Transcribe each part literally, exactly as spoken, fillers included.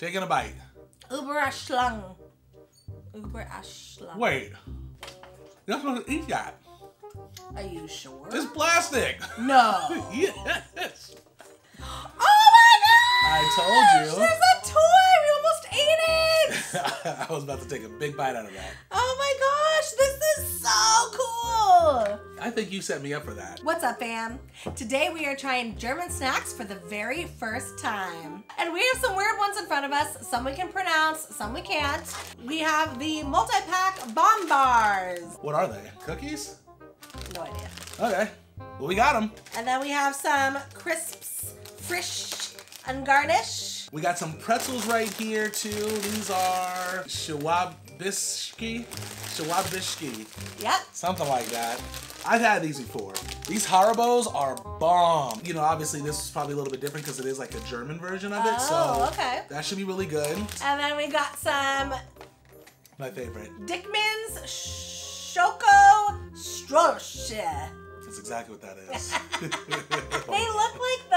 Taking a bite. Überraschung. Überraschung. Wait. You're not supposed to eat that. Are you sure? It's plastic. No. Yes. Oh my gosh! I told you. There's a toy. We almost ate it. I was about to take a big bite out of that. Oh my gosh! This is so cool. I think you set me up for that. What's up, fam? Today we are trying German snacks for the very first time. And we have some weird ones in front of us. Some we can pronounce, some we can't. We have the multi-pack Pom-Bärs. What are they? Cookies? No idea. Okay. Well, we got them. And then we have some crisps, frisch, and garnish. We got some pretzels right here, too. These are Schwabischki? Schwabischki. Yep. Something like that. I've had these before. These Haribos are bomb. You know, obviously this is probably a little bit different because it is like a German version of it. Oh, so okay. That should be really good. And then we got some... My favorite. Dickmann's Schokoküsse. That's exactly what that is. They look like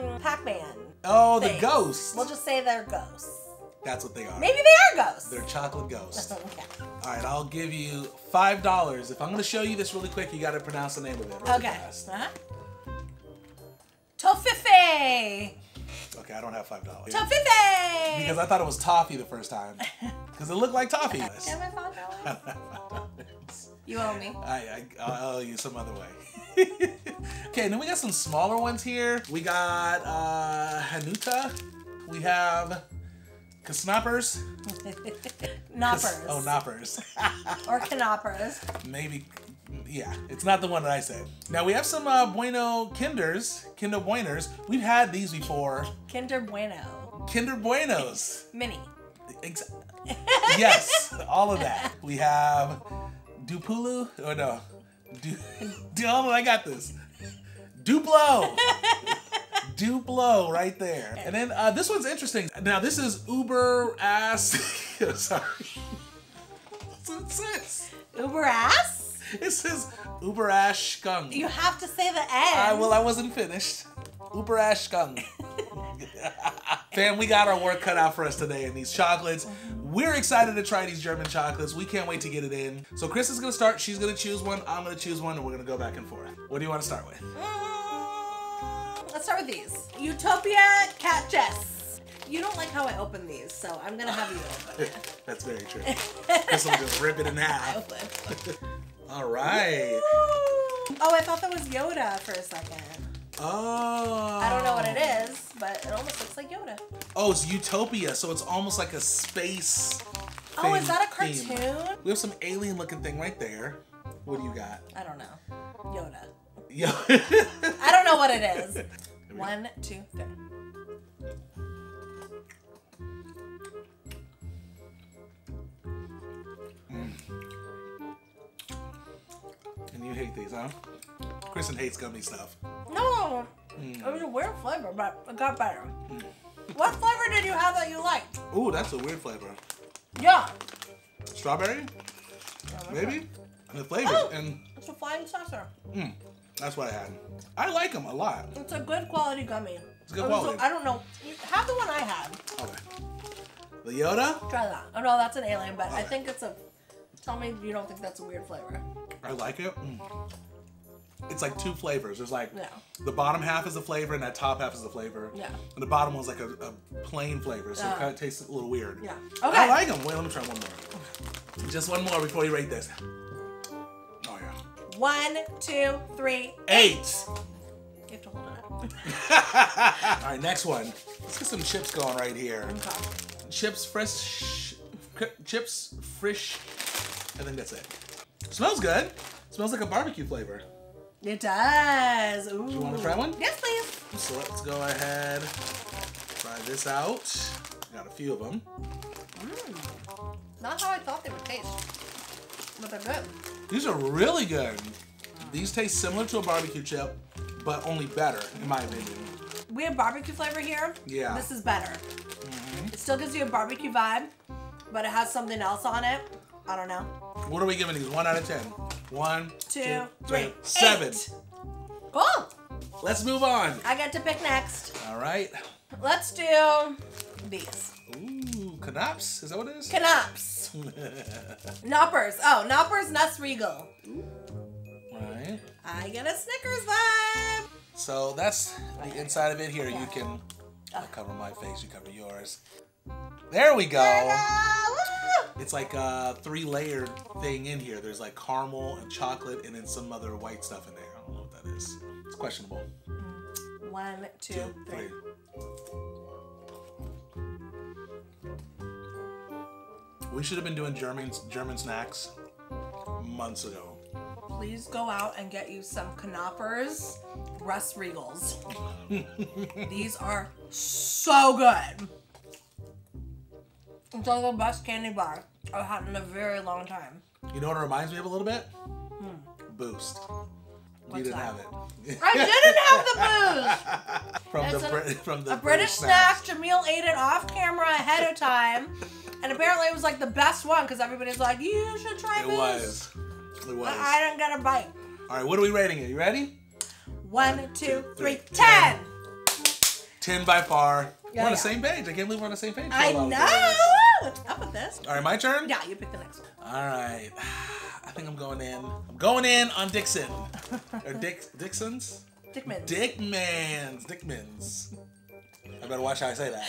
the um, Pac-Man. Oh, things. The ghosts. We'll just say they're ghosts. That's what they are. Maybe they are ghosts. They're chocolate ghosts. Okay. All right, I'll give you five dollars. If I'm going to show you this really quick, you got to pronounce the name of it. Really okay. Fast. Uh-huh. Toffifee. Okay, I don't have five dollars. Toffifee. Because I thought it was toffee the first time. Because it looked like toffee. Am I five dollars? You owe me. I, I, I'll owe you some other way. Okay, and then we got some smaller ones here. We got uh, Hanuta. We have... Knoppers. Knoppers. Oh, knoppers. Or knoppers. Maybe, yeah. It's not the one that I said. Now we have some uh, Bueno Kinders, Kinder Bueners. We've had these before. Kinder Bueno. Kinder Buenos. Mini. Ex yes, all of that. We have Dupulu. Oh no. Du oh, I got this. Duplo. Duplo right there. And then uh, this one's interesting. Now this is Uber ass. Oh, sorry. That's what it says. Uber ass? It says Uber ass skung. You have to say the N. I, well, I wasn't finished. Uber ass skung. Fam, we got our work cut out for us today in these chocolates. We're excited to try these German chocolates. We can't wait to get it in. So Chris is gonna start. She's gonna choose one. I'm gonna choose one, and we're gonna go back and forth. What do you want to start with? Mm. Let's start with these. Utopia Cat Jess. You don't like how I open these, so I'm gonna have you open it. That's very true. This will just rip it in half. All right. Woo! Oh, I thought that was Yoda for a second. Oh. I don't know what it is, but it almost looks like Yoda. Oh, it's Utopia, so it's almost like a space thing. Oh, is that a cartoon? Theme. We have some alien looking thing right there. What do you got? I don't know. Yoda. Yo. I don't know what it is. One, two, three. Mm. And you hate these, huh? Kristen hates gummy stuff. No. Mm. It was a weird flavor, but it got better. Mm. What flavor did you have that you liked? Ooh, that's a weird flavor. Yeah. Strawberry? Yeah, maybe? Right. And the flavor. Oh, and it's a flying saucer. Mm. That's what I had. I like them a lot. It's a good quality gummy. It's good quality. A, I don't know. Have the one I had. Okay. The Yoda? Try that. Oh no, that's an alien, but okay. I think it's a... Tell me you don't think that's a weird flavor. I like it. Mm. It's like two flavors. There's like... Yeah. The bottom half is the flavor and that top half is the flavor. Yeah. And the bottom one's like a, a plain flavor, so uh, it kind of tastes a little weird. Yeah. Okay. I like them. Wait, let me try one more. Just one more before you rate this. One, two, three, eight. eight. You have to hold it up. All right, next one. Let's get some chips going right here. Okay. Chips frisch, chips frisch. I think that's it. Smells good. Smells like a barbecue flavor. It does. Ooh. Do you want to try one? Yes, please. So let's go ahead, try this out. Got a few of them. Mm. Not how I thought they would taste, but they're good. These are really good. These taste similar to a barbecue chip, but only better, in my opinion. We have barbecue flavor here. Yeah. This is better. Mm-hmm. It still gives you a barbecue vibe, but it has something else on it. I don't know. What are we giving these? One out of ten. One, two, two three, three, seven. Eight. Cool. Let's move on. I get to pick next. All right. Let's do these. Ooh, Knops? Is that what it is? Knops. Knoppers. Oh, Knoppers NussRiegel. Alright. I get a Snickers vibe. So that's the inside of it. Here, yeah. You can I'll cover my face, you cover yours. There we go. It's like a three-layered thing in here. There's like caramel and chocolate and then some other white stuff in there. I don't know what that is. It's questionable. One, two, two three. three. We should have been doing German, German snacks months ago. Please go out and get you some Knoppers NussRiegels. These are so good. It's like the best candy bar I've had in a very long time. You know what it reminds me of a little bit? Hmm. Boost. What's you didn't that? have it. I didn't have the boost. From it's the, a, from the a British snack. Jamil ate it off camera ahead of time, and apparently it was like the best one because everybody's like, "You should try it boost." It was. It was. But I didn't get a bite. All right, what are we rating it? You ready? One, One two, two, three, three ten. ten. ten by far. Yeah, we're on the same page. I can't believe we're on the same page. I know! What's up with this? All right, my turn? Yeah, you pick the next one. All right. I think I'm going in. I'm going in on Dixon. Or Dick, Dixon's? Dickmann's. Dickmann's. Dickmann's. I better watch how I say that.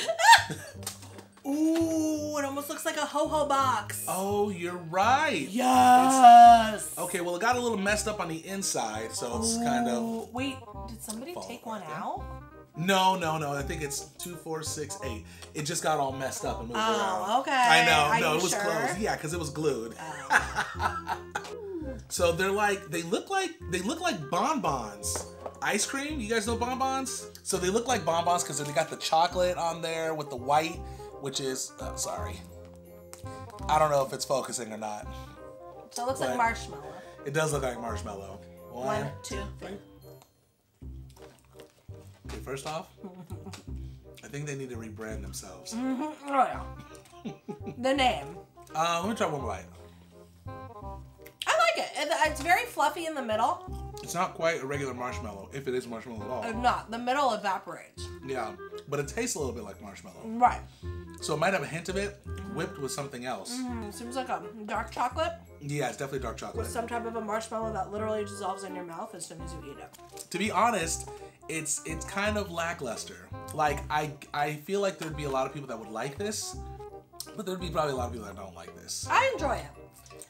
Ooh, it almost looks like a ho-ho box. Oh, you're right. Yes. It's, okay, well, it got a little messed up on the inside, so it's Ooh. kind of... Wait, did somebody take one out? No, no, no. I think it's two, four, six, eight. It just got all messed up and moved oh, around. Oh, okay. I know. Are no, you it was sure? closed. Yeah, because it was glued. Oh. So they're like, they look like they look like bonbons. Ice cream. You guys know bonbons? So they look like bonbons because they got the chocolate on there with the white, which is. Oh, sorry. I don't know if it's focusing or not. So it looks like marshmallow. It does look like marshmallow. One, One two, three. three. Okay, first off, I think they need to rebrand themselves. Mm-hmm. Oh, yeah. The name. Uh, let me try one bite. I like it. It's very fluffy in the middle. It's not quite a regular marshmallow, if it is marshmallow at all. It's not. The middle evaporates. Yeah, but it tastes a little bit like marshmallow. Right. So it might have a hint of it whipped with something else. Mm-hmm. It seems like a dark chocolate. Yeah, it's definitely dark chocolate. With some type of a marshmallow that literally dissolves in your mouth as soon as you eat it. To be honest, it's it's kind of lackluster. Like, I, I feel like there'd be a lot of people that would like this, but there'd be probably a lot of people that don't like this. I enjoy it.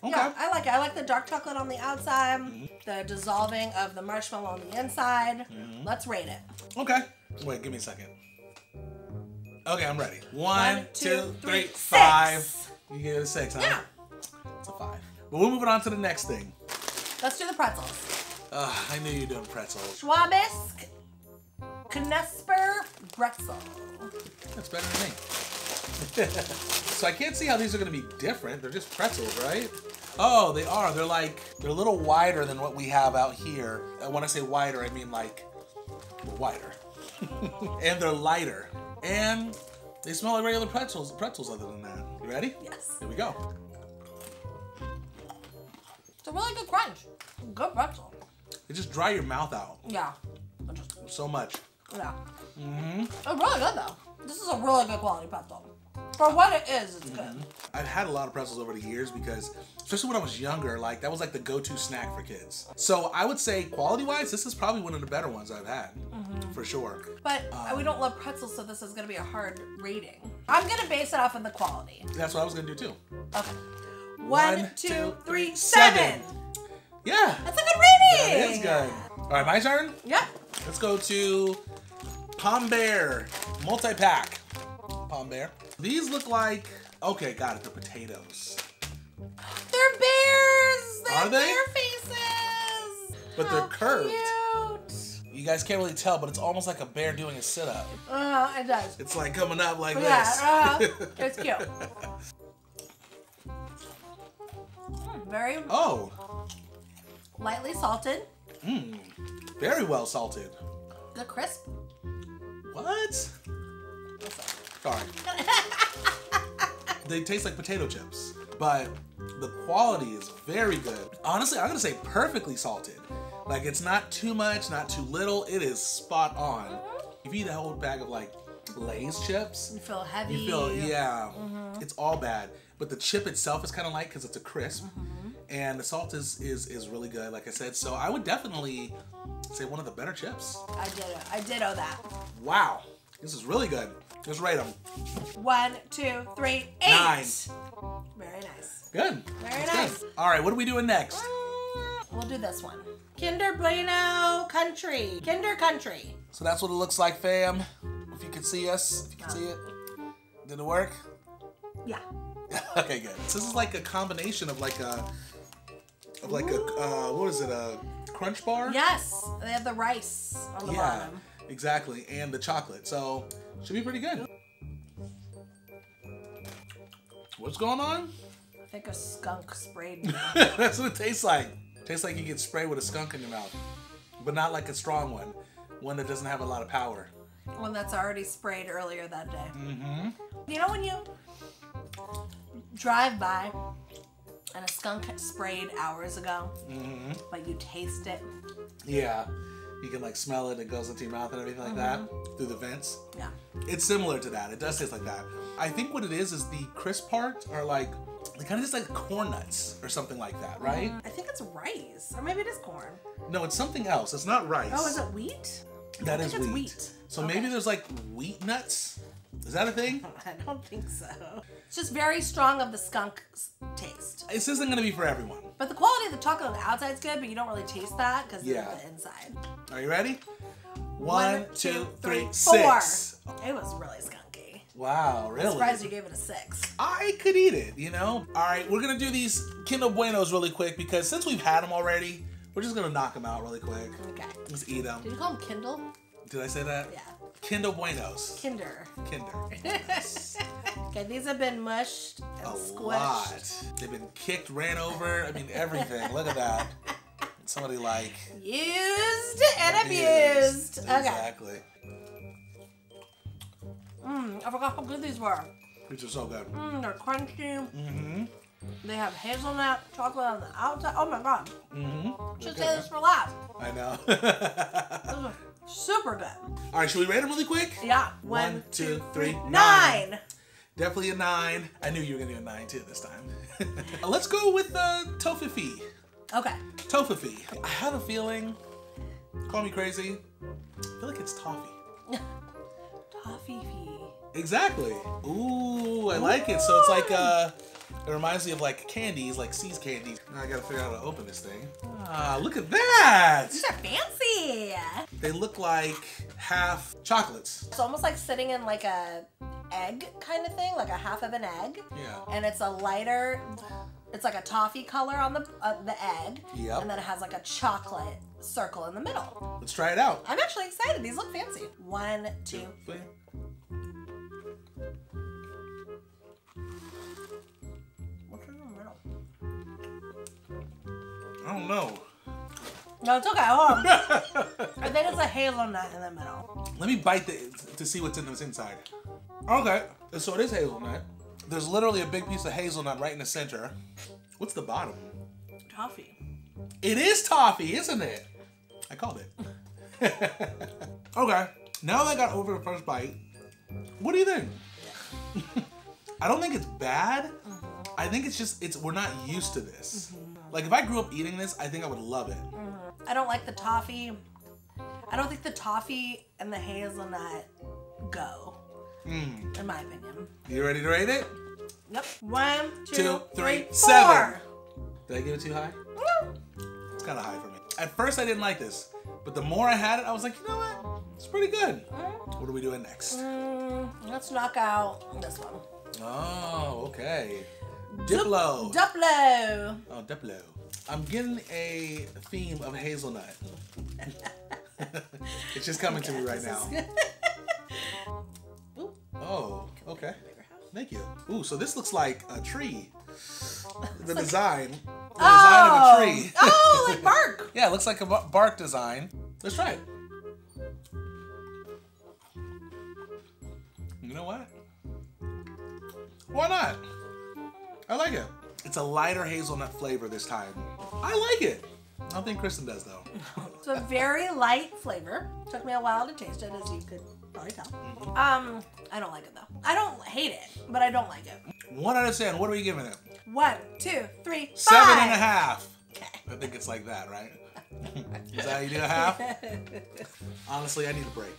Okay. Yeah, I like it. I like the dark chocolate on the outside, mm-hmm. the dissolving of the marshmallow on the inside. Mm-hmm. Let's rate it. Okay. Wait, give me a second. Okay, I'm ready. One, One two, two, three, six. five. You give it a six, huh? Yeah. It's a five. But we're moving on to the next thing. Let's do the pretzels. Ugh, I knew you were doing pretzels. Schwabisch Knusper Brezel. That's better than me. So I can't see how these are going to be different. They're just pretzels, right? Oh, they are. They're like, they're a little wider than what we have out here. And when I say wider, I mean like, wider. And they're lighter. And they smell like regular pretzels, pretzels other than that. You ready? Yes. Here we go. It's a really good crunch. Good pretzel. It just dry your mouth out. Yeah. Just... So much. Yeah. Mm-hmm. It's really good though. This is a really good quality pretzel. For what it is, it's mm-hmm. good. I've had a lot of pretzels over the years because, especially when I was younger, like that was like the go-to snack for kids. So I would say quality-wise, this is probably one of the better ones I've had. Mm-hmm. For sure. But um, we don't love pretzels, so this is gonna be a hard rating. I'm gonna base it off of the quality. That's what I was gonna do too. Okay. One, One two, two, three, seven. seven. Yeah. That's a good rating. That is good. All right, my turn? Yep. Let's go to Pom-Bär multi-pack. Pom-Bär. These look like, okay, got it, they're potatoes. They're bears. They Are they? Bear faces. But How they're curved. Cute. You guys can't really tell, but it's almost like a bear doing a sit-up. Uh-huh, it does. It's like coming up like but this. Yeah, uh-huh. It's cute. Very oh, lightly salted. Mmm, very well salted. Good crisp. What? Sorry. They taste like potato chips, but the quality is very good. Honestly, I'm gonna say perfectly salted. Like it's not too much, not too little. It is spot on. If you eat a whole bag of like chips, Lay's chips. You feel heavy. You feel, yeah. Mm-hmm. It's all bad. But the chip itself is kind of light because it's a crisp. Mm-hmm. And the salt is, is is really good, like I said. So I would definitely say one of the better chips. I ditto. I ditto that. Wow. This is really good. Just rate them. One, two, three, eight. Nine. Very nice. Good. Very That's nice. Good. All right, what are we doing next? We'll do this one. Kinder Bueno Country. Kinder Country. So that's what it looks like, fam. If you can see us, if you can see it. Did it work? Yeah. Okay, good. So this is like a combination of like a, of like Ooh. a, uh, what is it, a crunch bar? Yes. They have the rice on the yeah, bottom. Exactly. And the chocolate. So should be pretty good. What's going on? I think a skunk sprayed me. That's what it tastes like. Tastes like you get sprayed with a skunk in your mouth, but not like a strong one. One that doesn't have a lot of power. One that's already sprayed earlier that day. Mm-hmm. You know when you drive by and a skunk sprayed hours ago, mm-hmm. but you taste it? Yeah. You can like smell it, it goes into your mouth and everything like mm-hmm. that, through the vents. Yeah. It's similar to that, it does taste like that. I think what it is is the crisp part are like, they kind of just like corn nuts or something like that, right? Mm, I think it's rice, or maybe it is corn. No, it's something else, it's not rice. Oh, is it wheat? That I is wheat. wheat. So okay. Maybe there's like wheat nuts? Is that a thing? I don't think so. It's just very strong of the skunk taste. This isn't going to be for everyone. But the quality of the chocolate on the outside's good, but you don't really taste that because yeah. it's the inside. Are you ready? One, One two, two, three, four. Six. It was really skunky. Wow, really? I'm surprised you gave it a six. I could eat it, you know? All right, we're going to do these Kinder Buenos really quick because since we've had them already, we're just going to knock them out really quick. Okay. Let's eat them. Did you call them Kindle? Did I say that? Yeah. Kinder Buenos. Kinder. Kinder. Yes. Okay, these have been mushed and a squished. A lot. They've been kicked, ran over. I mean, everything. Look at that. Somebody like... used and abused. abused. Okay. Exactly. Mmm, I forgot how good these were. These are so good. Mmm, they're crunchy. Mm-hmm. They have hazelnut chocolate on the outside. Oh my god. Mm-hmm. Should say this for life. I know. Super good. All right, should we rate them really quick? Yeah. One, One two, two, three, nine. nine. Definitely a nine. I knew you were gonna do a nine too this time. Let's go with uh, Toffifee. Okay. Toffifee. I have a feeling. Call me crazy. I feel like it's toffee. Toffifee. Exactly. Ooh, I Ooh. like it. So it's like uh, it reminds me of like candies, like C's candies. Now I gotta figure out how to open this thing. Ah, look at that! These are fancy! They look like half chocolates. It's almost like sitting in like a egg kind of thing, like a half of an egg. Yeah. And it's a lighter, it's like a toffee color on the, uh, the egg. Yep. And then it has like a chocolate circle in the middle. Let's try it out. I'm actually excited. These look fancy. One, two, two three. I don't know. No, it's okay. Hold on. I think it's a hazelnut in the middle. Let me bite the, to see what's in this inside. Okay, so it is hazelnut. There's literally a big piece of hazelnut right in the center. What's the bottom? Toffee. It is toffee, isn't it? I called it. Okay, now that I got over the first bite, what do you think? I don't think it's bad. Mm-hmm. I think it's just, it's we're not used to this. Mm-hmm. Like, if I grew up eating this, I think I would love it. Mm-hmm. I don't like the toffee. I don't think the toffee and the hazelnut go, mm. in my opinion. You ready to rate it? Yep. One, two, two three, three, seven. Four. Did I give it too high? No. It's kind of high for me. At first, I didn't like this. But the more I had it, I was like, you know what? It's pretty good. Mm. What are we doing next? Mm, let's knock out this one. Oh, okay. Diplo. Diplo. Oh, Diplo. I'm getting a theme of hazelnut. It's just coming okay, to me right now. Ooh. Oh, okay. Thank you. Ooh, so this looks like a tree. The like... design. The oh. design of a tree. Oh, like bark. Yeah, it looks like a bark design. Let's try it. You know what? Why not? I like it. It's a lighter hazelnut flavor this time. I like it. I don't think Kristen does though. It's a very light flavor. Took me a while to taste it, as you could really tell. Um, I don't like it though. I don't hate it, but I don't like it. One out of ten. What are we giving it? One, two, three, five. Seven and a half. Okay. I think it's like that, right? Is that how you do a half? Honestly, I need a break.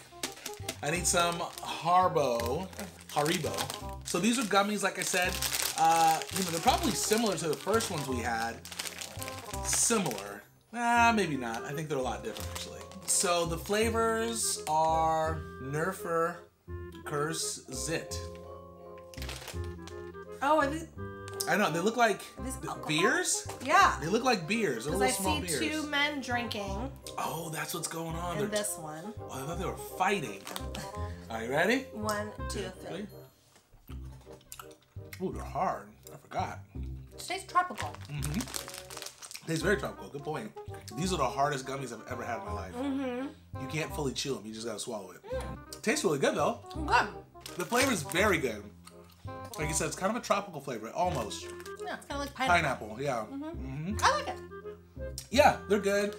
I need some Harbo, Haribo. So these are gummies, like I said. Uh, you know, they're probably similar to the first ones we had. Similar. Ah, maybe not. I think they're a lot different, actually. So the flavors are Nerfer Kurs Zit. Oh, are these... I know, they look like beers? Yeah. They look like beers. They're little small beers. Because I see two men drinking. Oh, that's what's going on. And this one. Oh, I thought they were fighting. Are you ready? One, two, three. Ooh, they're hard. I forgot. It tastes tropical. Mm-hmm. It tastes very tropical. Good point. These are the hardest gummies I've ever had in my life. Mm-hmm. You can't fully chew them. You just gotta swallow it. Mm. Tastes really good, though. Good. The flavor is very good. Like you said, it's kind of a tropical flavor, almost. Yeah, it's kind of like pineapple. Pineapple, yeah. Mm-hmm. Mm-hmm. I like it. Yeah, they're good.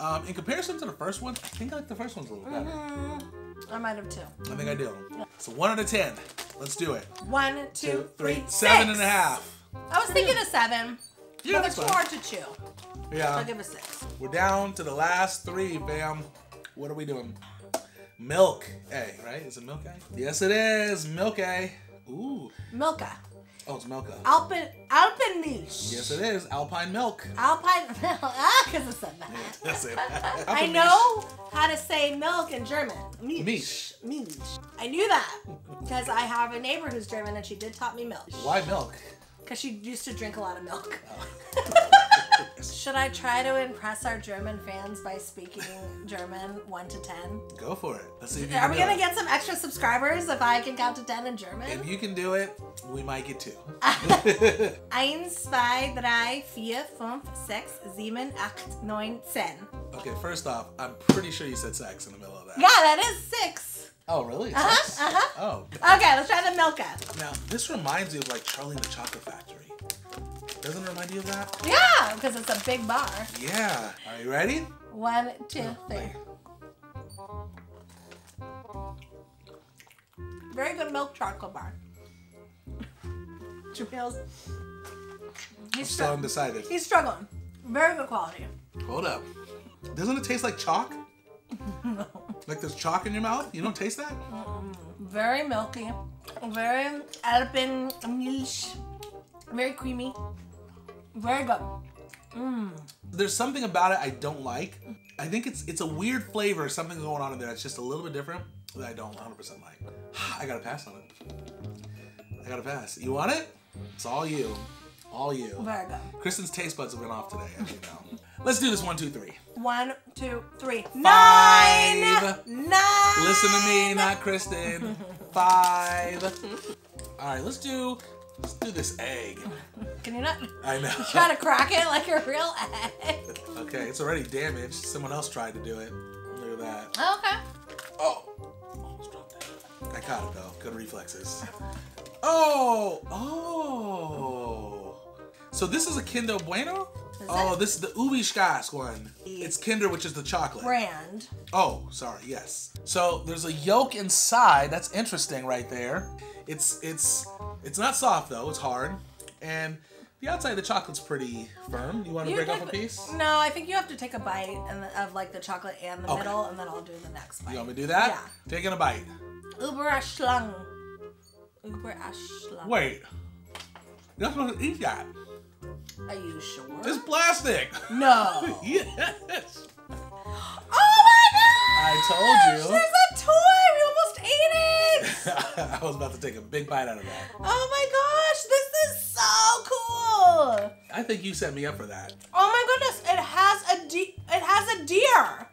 Um, in comparison to the first one, I think I like the first one's a little mm-hmm. better. I might have too. I think I do. Yeah. So one out of ten. Let's do it. One, two, two three, three, seven and a half. I was thinking a seven. Yeah, but it's hard to chew. Yeah. So I'll give it a six. We're down to the last three, bam. What are we doing? Milk A, right? Is it Milk A? Yes, it is. Milk A. Ooh. Milka. Oh, it's Milka. Alpen, Alpenmilch. Yes, it is. Alpine milk. Alpine milk. Ah, because it said that. That's it. I know how to say milk in German. Milch. Milch. Milch. I knew that because I have a neighbor who's German and she did taught me milk. Why milk? Because she used to drink a lot of milk. Oh. Should I try to impress our German fans by speaking German one to ten? Go for it. Let's see if you Are can we going to get some extra subscribers if I can count to ten in German? If you can do it, we might get two. one, two, three, four, five, six, seven, eight, nine, ten. Okay, first off, I'm pretty sure you said sex in the middle of that. Yeah, that is six. Oh, really? Uh-huh, six? Uh-huh. Oh. Okay, let's try the Milka. Now, this reminds me of like Charlie and the Chocolate Factory. Doesn't it remind you of that? Yeah, because it's a big bar. Yeah. Are you ready? One, two, three. Very good milk chocolate bar. Jamil's. He's still undecided. He's struggling. Very good quality. Hold up. Doesn't it taste like chalk? No. Like there's chalk in your mouth? You don't taste that? Mm-mm. Very milky. Very Alpenmilch. Very creamy. Very good. Mmm. There's something about it I don't like. I think it's it's a weird flavor. Something's going on in there. It's just a little bit different that I don't one hundred percent like. I gotta pass on it. I gotta pass. You want it? It's all you. All you. Very good. Kristen's taste buds have been off today, as you know. Let's do this one, two, three. One, two, three. Nine! Five. Nine! Listen to me, not Kristen. Five. All right, let's do... Let's do this egg. Can you not? I know. You try to crack it like a real egg. Okay, it's already damaged. Someone else tried to do it. Look at that. Oh, okay. Oh! Almost dropped it. I caught it though. Good reflexes. Oh! Oh! So this is a Kinder Bueno? Is oh, it? This is the Ubischkas one. It's Kinder, which is the chocolate. Brand. Oh, sorry, yes. So there's a yolk inside. That's interesting right there. It's it's it's not soft though. It's hard, and the outside of the chocolate's pretty firm. You want to you break off a piece? No, I think you have to take a bite and the, of like the chocolate and the okay. middle, and then I'll do the next bite. You want me to do that? Yeah. Taking a bite. Überraschung. Überraschung. Wait, you're not supposed to eat that. Are you sure? It's plastic. No. Yes. Oh my gosh! I told you. There's a toy. We almost ate it. I was about to take a big bite out of that. Oh my gosh, this is so cool! I think you set me up for that. Oh my goodness, it has a de it has a deer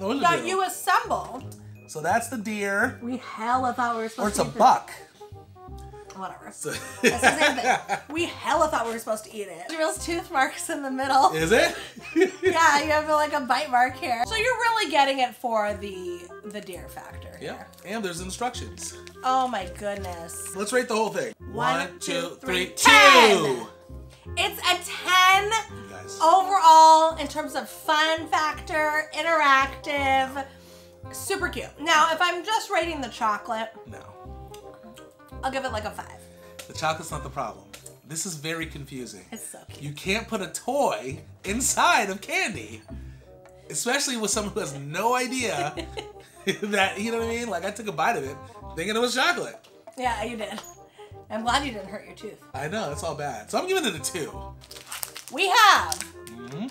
oh, it's that a deer. You assemble. So that's the deer. We hella thought we were supposed to eat it. Or it's a buck. Whatever. So that's the same thing. We hella thought we were supposed to eat it. There's tooth marks in the middle. Is it? Yeah, you have like a bite mark here. So you're really getting it for the the deer factor. Yeah, here. And there's instructions. Oh my goodness. Let's rate the whole thing. One, One two, three, three ten. two. It's a ten overall in terms of fun factor, interactive. Super cute. Now, if I'm just rating the chocolate, no, I'll give it like a five. The chocolate's not the problem. This is very confusing. It's so cute. You can't put a toy inside of candy, especially with someone who has no idea that, you know what I mean? Like, I took a bite of it thinking it was chocolate. Yeah, you did. I'm glad you didn't hurt your tooth. I know, it's all bad. So I'm giving it a two. We have mm-hmm.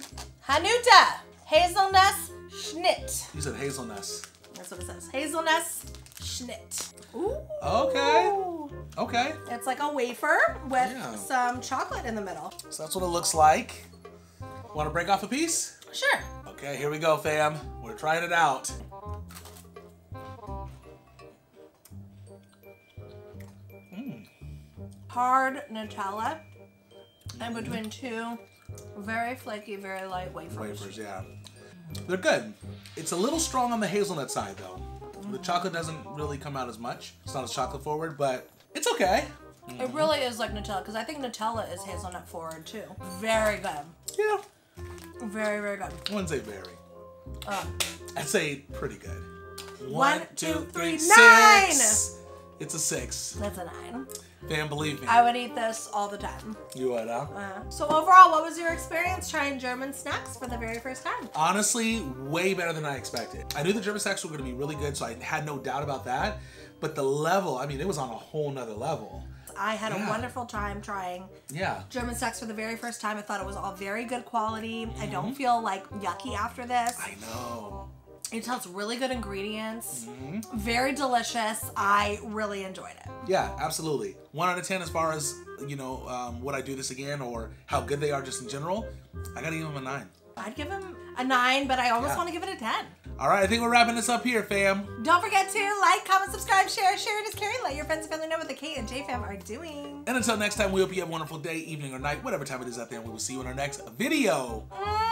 Hanuta Haselnuss Schnitte. You said hazelnuts. That's what it says. Haselnuss Schnitte. Ooh. Okay. Okay. It's like a wafer with yeah. some chocolate in the middle. So that's what it looks like. Want to break off a piece? Sure. Okay, here we go, fam. We're trying it out. Mm. Hard Nutella. And between two very flaky, very light wafers. Wafers, yeah. They're good. It's a little strong on the hazelnut side, though. Mm-hmm. The chocolate doesn't really come out as much. It's not as chocolate forward, but it's okay. Mm-hmm. It really is like Nutella, because I think Nutella is hazelnut forward, too. Very good. Yeah. Very, very good. I wouldn't say very. Uh, I'd say pretty good. One, one two, three, six. Nine! It's a six. That's a nine. Damn, believe me. I would eat this all the time. You would, huh? Uh, so overall, what was your experience trying German snacks for the very first time? Honestly, way better than I expected. I knew the German snacks were going to be really good, so I had no doubt about that. But the level, I mean, it was on a whole nother level. I had yeah. a wonderful time trying yeah. German snacks for the very first time. I thought it was all very good quality. Mm-hmm. I don't feel like yucky after this. I know. It has really good ingredients, mm-hmm. very delicious. I really enjoyed it. Yeah, absolutely. One out of ten as far as, you know, um, would I do this again or how good they are just in general, I gotta give them a nine. I'd give them a nine, but I almost yeah. want to give it a ten. All right, I think we're wrapping this up here, fam. Don't forget to like, comment, subscribe, share, share it is caring. Let your friends and family know what the K and J fam are doing. And until next time, we hope you have a wonderful day, evening, or night, whatever time it is out there, and we will see you in our next video. Mm-hmm.